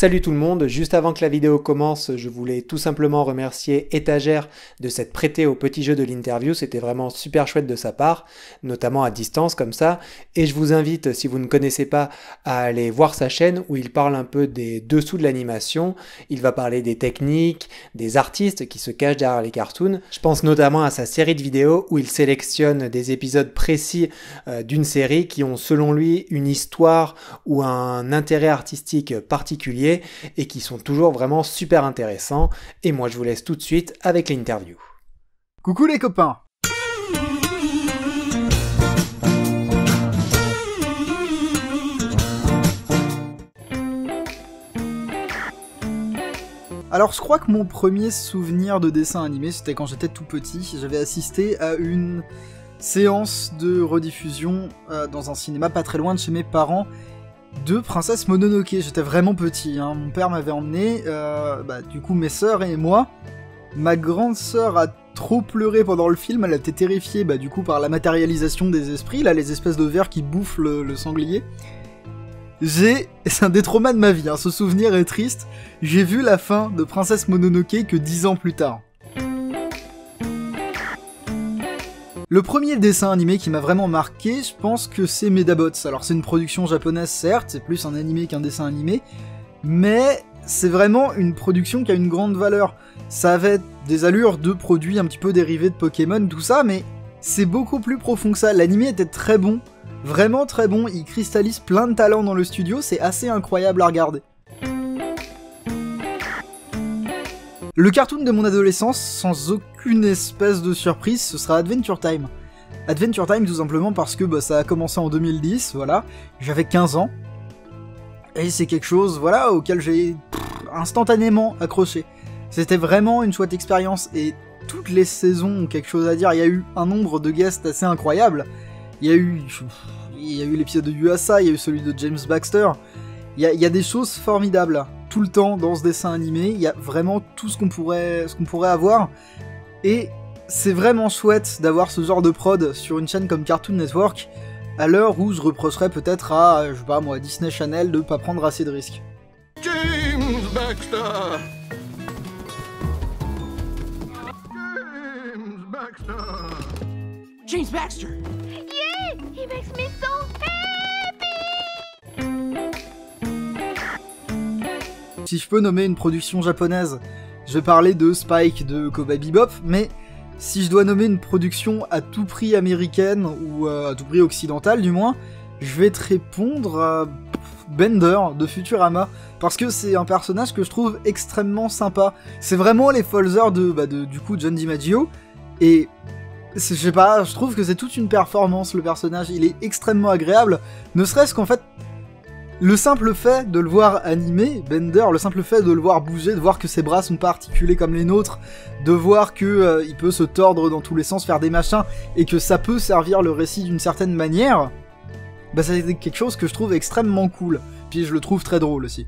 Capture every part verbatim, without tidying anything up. Salut tout le monde, juste avant que la vidéo commence, je voulais tout simplement remercier Étagère de s'être prêté au petit jeu de l'interview, c'était vraiment super chouette de sa part, notamment à distance comme ça, et je vous invite, si vous ne connaissez pas, à aller voir sa chaîne où il parle un peu des dessous de l'animation, il va parler des techniques, des artistes qui se cachent derrière les cartoons, je pense notamment à sa série de vidéos où il sélectionne des épisodes précis d'une série qui ont selon lui une histoire ou un intérêt artistique particulier, et qui sont toujours vraiment super intéressants. Et moi je vous laisse tout de suite avec l'interview. Coucou les copains! Alors je crois que mon premier souvenir de dessin animé c'était quand j'étais tout petit. J'avais assisté à une séance de rediffusion euh, dans un cinéma pas très loin de chez mes parents de Princesse Mononoke. J'étais vraiment petit, hein. Mon père m'avait emmené, euh, bah, du coup mes sœurs et moi. Ma grande sœur a trop pleuré pendant le film, elle a été terrifiée bah, du coup par la matérialisation des esprits, là les espèces de vers qui bouffent le, le sanglier. J'ai... c'est un des traumas de ma vie, hein. Ce souvenir est triste. J'ai vu la fin de Princesse Mononoke que dix ans plus tard. Le premier dessin animé qui m'a vraiment marqué, je pense que c'est Medabots. Alors c'est une production japonaise certes, c'est plus un animé qu'un dessin animé, mais c'est vraiment une production qui a une grande valeur. Ça avait des allures de produits un petit peu dérivés de Pokémon, tout ça, mais c'est beaucoup plus profond que ça. L'animé était très bon, vraiment très bon, il cristallise plein de talents dans le studio, c'est assez incroyable à regarder. Le cartoon de mon adolescence, sans aucune espèce de surprise, ce sera Adventure Time. Adventure Time tout simplement parce que bah, ça a commencé en deux mille dix, voilà, j'avais quinze ans, et c'est quelque chose voilà, auquel j'ai instantanément accroché. C'était vraiment une chouette expérience, et toutes les saisons ont quelque chose à dire, il y a eu un nombre de guests assez incroyables. Il y a eu, il y a eu l'épisode de Yuasa, il y a eu celui de James Baxter, il y a, il y a des choses formidables. Tout le temps dans ce dessin animé, il y a vraiment tout ce qu'on pourrait, ce qu'on pourrait avoir, et c'est vraiment chouette d'avoir ce genre de prod sur une chaîne comme Cartoon Network, à l'heure où je reprocherais peut-être à, je sais pas moi, Disney Channel de pas prendre assez de risques. James Baxter. James Baxter. James Baxter. Yeah, he makes me so happy. Si je peux nommer une production japonaise, je parlais de Spike, de Kobe Bebop, mais si je dois nommer une production à tout prix américaine, ou euh, à tout prix occidentale du moins, je vais te répondre à Bender de Futurama, parce que c'est un personnage que je trouve extrêmement sympa. C'est vraiment les Folsers de, bah de, du coup, John DiMaggio, et je sais pas, je trouve que c'est toute une performance le personnage, il est extrêmement agréable, ne serait-ce qu'en fait... le simple fait de le voir animer, Bender, le simple fait de le voir bouger, de voir que ses bras sont pas articulés comme les nôtres, de voir que euh, il peut se tordre dans tous les sens, faire des machins, et que ça peut servir le récit d'une certaine manière, bah c'est quelque chose que je trouve extrêmement cool. Puis je le trouve très drôle aussi.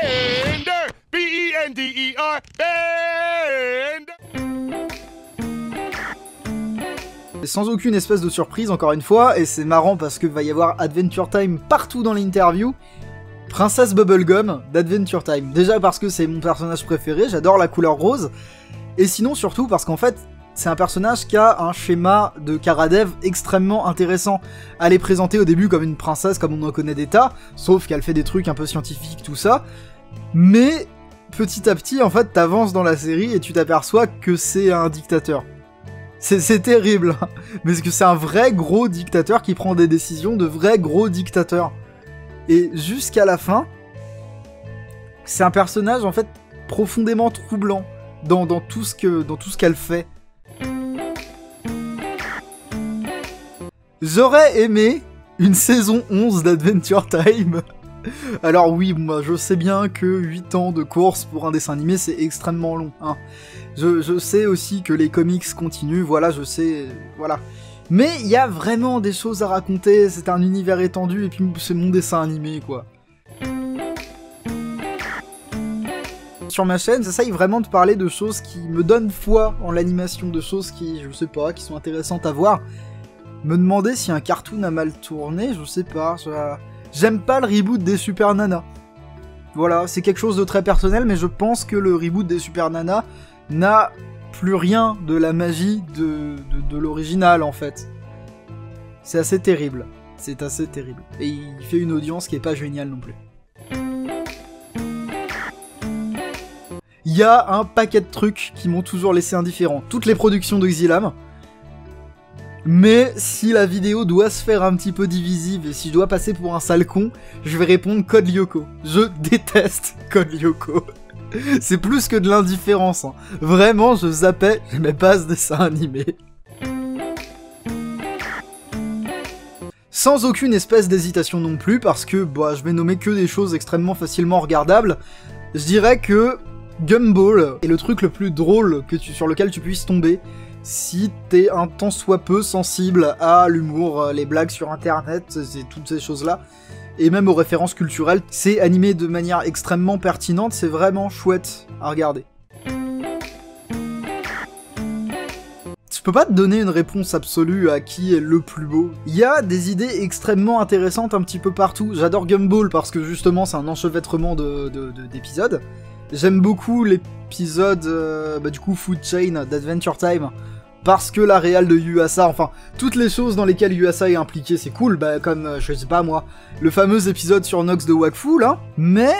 Bender, B E N D E R, sans aucune espèce de surprise encore une fois, et c'est marrant parce que va y avoir Adventure Time partout dans l'interview, Princesse Bubblegum d'Adventure Time. Déjà parce que c'est mon personnage préféré, j'adore la couleur rose, et sinon surtout parce qu'en fait, c'est un personnage qui a un schéma de Karadev extrêmement intéressant. Elle est présentée au début comme une princesse, comme on en connaît des tas, sauf qu'elle fait des trucs un peu scientifiques, tout ça, mais petit à petit, en fait, t'avances dans la série et tu t'aperçois que c'est un dictateur. C'est terrible, parce que c'est un vrai gros dictateur qui prend des décisions de vrai gros dictateur. Et jusqu'à la fin, c'est un personnage en fait profondément troublant dans, dans tout ce que, dans tout ce qu'elle fait. J'aurais aimé une saison onze d'Adventure Time. Alors oui, moi je sais bien que huit ans de course pour un dessin animé c'est extrêmement long, hein. Je, je sais aussi que les comics continuent, voilà, je sais, voilà. Mais il y a vraiment des choses à raconter, c'est un univers étendu, et puis c'est mon dessin animé, quoi. Sur ma chaîne, j'essaye vraiment de parler de choses qui me donnent foi en l'animation, de choses qui, je sais pas, qui sont intéressantes à voir. Me demander si un cartoon a mal tourné, je sais pas, j'aime pas le reboot des Super Nanas. Voilà, c'est quelque chose de très personnel, mais je pense que le reboot des Super Nanas n'a plus rien de la magie de, de, de l'original, en fait. C'est assez terrible. C'est assez terrible. Et il fait une audience qui est pas géniale non plus. Il y a un paquet de trucs qui m'ont toujours laissé indifférent. Toutes les productions de Xilam. Mais si la vidéo doit se faire un petit peu divisive et si je dois passer pour un sale con, je vais répondre Code Lyoko. Je déteste Code Lyoko. C'est plus que de l'indifférence. Hein. Vraiment, je zappais, j'aimais pas ce dessin animé. Sans aucune espèce d'hésitation non plus, parce que bah, je vais nommer que des choses extrêmement facilement regardables, je dirais que Gumball est le truc le plus drôle que tu, sur lequel tu puisses tomber. Si t'es un tant soit peu sensible à l'humour, les blagues sur internet, toutes ces choses-là, et même aux références culturelles, c'est animé de manière extrêmement pertinente, c'est vraiment chouette à regarder. Je peux pas te donner une réponse absolue à qui est le plus beau. Il y a des idées extrêmement intéressantes un petit peu partout. J'adore Gumball parce que justement c'est un enchevêtrement de, de, de, d'épisodes. J'aime beaucoup l'épisode euh, bah, du coup Food Chain d'Adventure Time parce que la réal de Yuasa, enfin toutes les choses dans lesquelles Yuasa est impliqué, c'est cool, bah, comme euh, je sais pas moi, le fameux épisode sur Nox de Wakfu là. Mais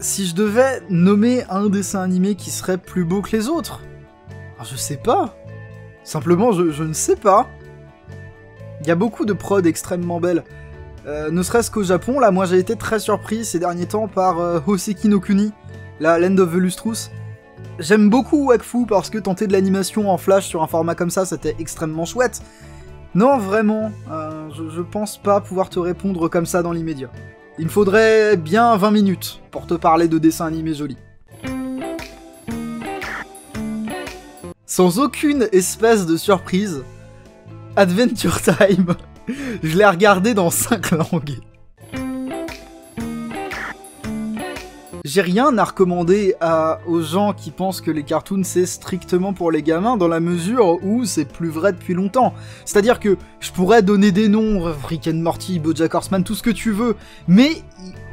si je devais nommer un dessin animé qui serait plus beau que les autres, alors, je sais pas. Simplement, je, je ne sais pas. Il y a beaucoup de prods extrêmement belles. Euh, ne serait-ce qu'au Japon, là, moi j'ai été très surpris ces derniers temps par euh, Hoseki no Kuni. La Land of the Lustrous. J'aime beaucoup Wakfu parce que tenter de l'animation en flash sur un format comme ça, c'était extrêmement chouette. Non, vraiment, euh, je, je pense pas pouvoir te répondre comme ça dans l'immédiat. Il me faudrait bien vingt minutes pour te parler de dessins animés jolis. Sans aucune espèce de surprise, Adventure Time, je l'ai regardé dans cinq langues. J'ai rien à recommander à, aux gens qui pensent que les cartoons c'est strictement pour les gamins dans la mesure où c'est plus vrai depuis longtemps. C'est-à-dire que je pourrais donner des noms, Rick and Morty, Bojack Horseman, tout ce que tu veux, mais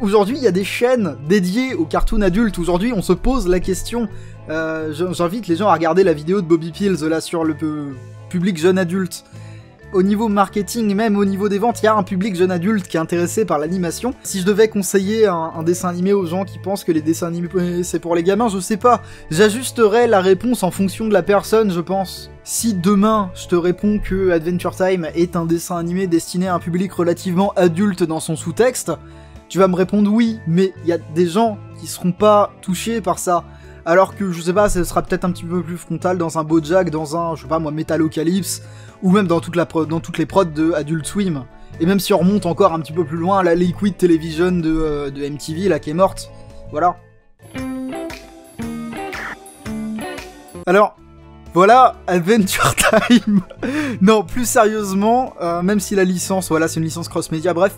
aujourd'hui il y a des chaînes dédiées aux cartoons adultes. Aujourd'hui on se pose la question, euh, j'invite les gens à regarder la vidéo de Bobby Pills là sur le public jeune adulte. Au niveau marketing, même au niveau des ventes, il y a un public jeune adulte qui est intéressé par l'animation. Si je devais conseiller un, un dessin animé aux gens qui pensent que les dessins animés c'est pour les gamins, je sais pas. J'ajusterai la réponse en fonction de la personne, je pense. Si demain, je te réponds que Adventure Time est un dessin animé destiné à un public relativement adulte dans son sous-texte, tu vas me répondre oui, mais il y a des gens qui seront pas touchés par ça. Alors que, je sais pas, ce sera peut-être un petit peu plus frontal dans un Bojack, dans un, je sais pas moi, Metalocalypse, ou même dans, toute la pro dans toutes les prods de Adult Swim. Et même si on remonte encore un petit peu plus loin, la Liquid Television de, euh, de M T V, là, qui est morte. Voilà. Alors, voilà, Adventure Time. Non, plus sérieusement, euh, même si la licence, voilà, c'est une licence cross-média, bref...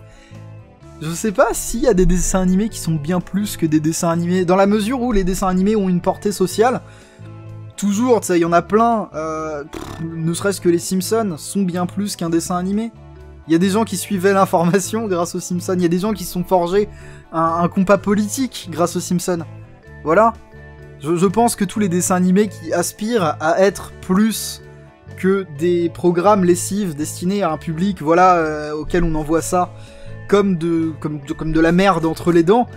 Je sais pas s'il y a des dessins animés qui sont bien plus que des dessins animés, dans la mesure où les dessins animés ont une portée sociale. Toujours, tu sais, il y en a plein, euh, pff, ne serait-ce que les Simpsons sont bien plus qu'un dessin animé. Il y a des gens qui suivaient l'information grâce aux Simpsons, il y a des gens qui se sont forgés un, un compas politique grâce aux Simpsons. Voilà. Je, je pense que tous les dessins animés qui aspirent à être plus que des programmes lessives destinés à un public, voilà, euh, auquel on envoie ça, Comme de, comme, de, comme de la merde entre les dents,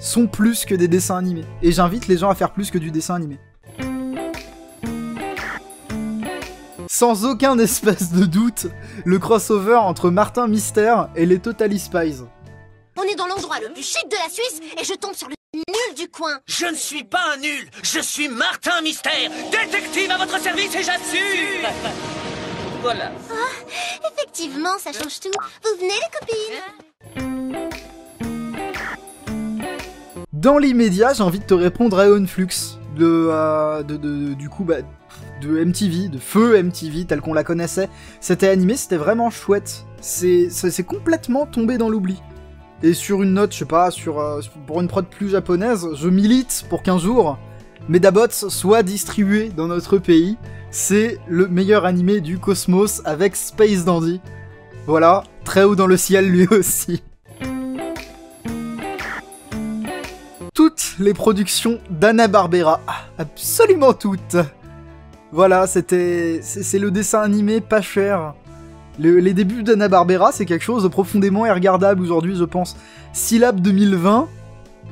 sont plus que des dessins animés. Et j'invite les gens à faire plus que du dessin animé. Sans aucun espèce de doute, le crossover entre Martin Mystère et les Totally Spies. On est dans l'endroit le plus chic de la Suisse et je tombe sur le nul du coin. Je ne suis pas un nul, je suis Martin Mystère, détective à votre service et j'assure. Voilà. Oh, effectivement, ça change tout. Vous venez les copines. Dans l'immédiat, j'ai envie de te répondre à Aeon Flux, de, euh, de, de, du coup, bah, de M T V, de feu M T V, tel qu'on la connaissait. C'était animé, c'était vraiment chouette. C'est complètement tombé dans l'oubli. Et sur une note, je sais pas, sur, euh, pour une prod plus japonaise, je milite pour qu'un jour, Medabots soit distribué dans notre pays. C'est le meilleur animé du cosmos avec Space Dandy. Voilà, très haut dans le ciel lui aussi. les productions d'Hanna-Barbera. Absolument toutes. Voilà, c'était, c'est le dessin animé pas cher. Le, les débuts d'Hanna-Barbera, c'est quelque chose de profondément regardable aujourd'hui, je pense. Syllab deux mille vingt,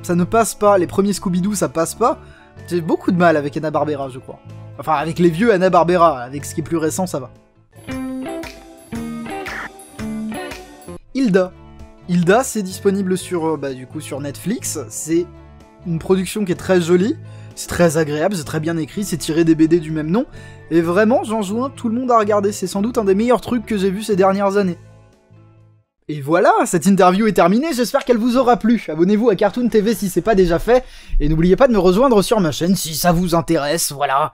ça ne passe pas. Les premiers Scooby-Doo, ça passe pas. J'ai beaucoup de mal avec Hanna-Barbera, je crois. Enfin, avec les vieux Hanna-Barbera, avec ce qui est plus récent, ça va. Hilda. Hilda, c'est disponible sur, bah, du coup, sur Netflix. C'est une production qui est très jolie, c'est très agréable, c'est très bien écrit, c'est tiré des B D du même nom. Et vraiment, j'enjoins tout le monde à regarder. C'est sans doute un des meilleurs trucs que j'ai vu ces dernières années. Et voilà, cette interview est terminée, j'espère qu'elle vous aura plu. Abonnez-vous à Cartoon T V si c'est pas déjà fait, et n'oubliez pas de me rejoindre sur ma chaîne si ça vous intéresse, voilà.